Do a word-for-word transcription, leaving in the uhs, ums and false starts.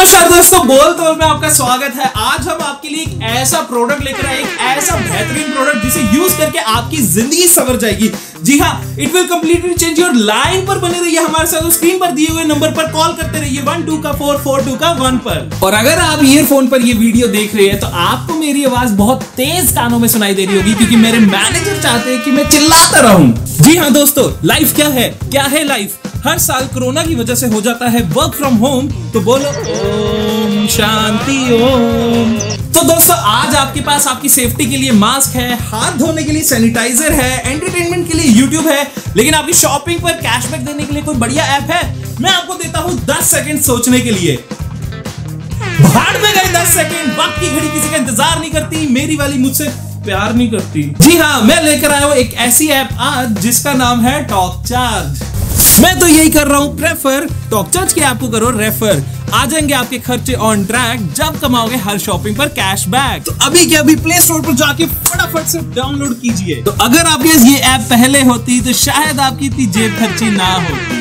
नमस्कार दोस्तों, बोल तोल में आपका स्वागत है। आज हम आपके लिए एक ऐसा प्रोडक्ट लेकर आए, एक ऐसा बेहतरीन प्रोडक्ट जिसे यूज करके आपकी जिंदगी सवर जाएगी। जी हाँ, it will completely change your line. पर बने रहिए हमारे साथ, तो स्क्रीन पर दिए हुए नंबर पर कॉल करते रहिए वन टू का फोर फोर टू का वन पर। और अगर आप ईयरफोन पर ये वीडियो देख रहे हैं तो आपको मेरी आवाज बहुत तेज कानों में सुनाई दे रही होगी, क्योंकि मेरे मैनेजर चाहते हैं कि मैं चिल्लाता रहूं। जी हाँ दोस्तों, लाइफ क्या है, क्या है लाइफ? हर साल कोरोना की वजह से हो जाता है वर्क फ्रॉम होम, तो बोलो ओम शांति ओम। तो दोस्तों, आज आपके पास आपकी सेफ्टी के लिए मास्क है, हाथ धोने के लिए सैनिटाइजर है, एंटरटेनमेंट के लिए यूट्यूब है, लेकिन आपकी शॉपिंग पर कैशबैक देने के लिए कोई बढ़िया ऐप है? मैं आपको देता हूं दस सेकंड सोचने के लिए। भाड़ में गए दस सेकंड। वक्त की घड़ी किसी का इंतजार नहीं करती, मेरी वाली मुझसे प्यार नहीं करती। जी हाँ, मैं लेकर आया हूं एक ऐसी ऐप आज जिसका नाम है टॉकचार्ज। मैं तो यही कर रहा हूँ प्रेफर, टॉकचार्ज के आपको करो रेफर। आ जाएंगे आपके खर्चे ऑन ट्रैक, जब कमाओगे हर शॉपिंग पर कैशबैक। तो अभी के अभी प्ले स्टोर पर जाके फटाफट से डाउनलोड कीजिए। तो अगर आपके ये ऐप पहले होती तो शायद आपकी इतनी जेब खर्ची ना होती।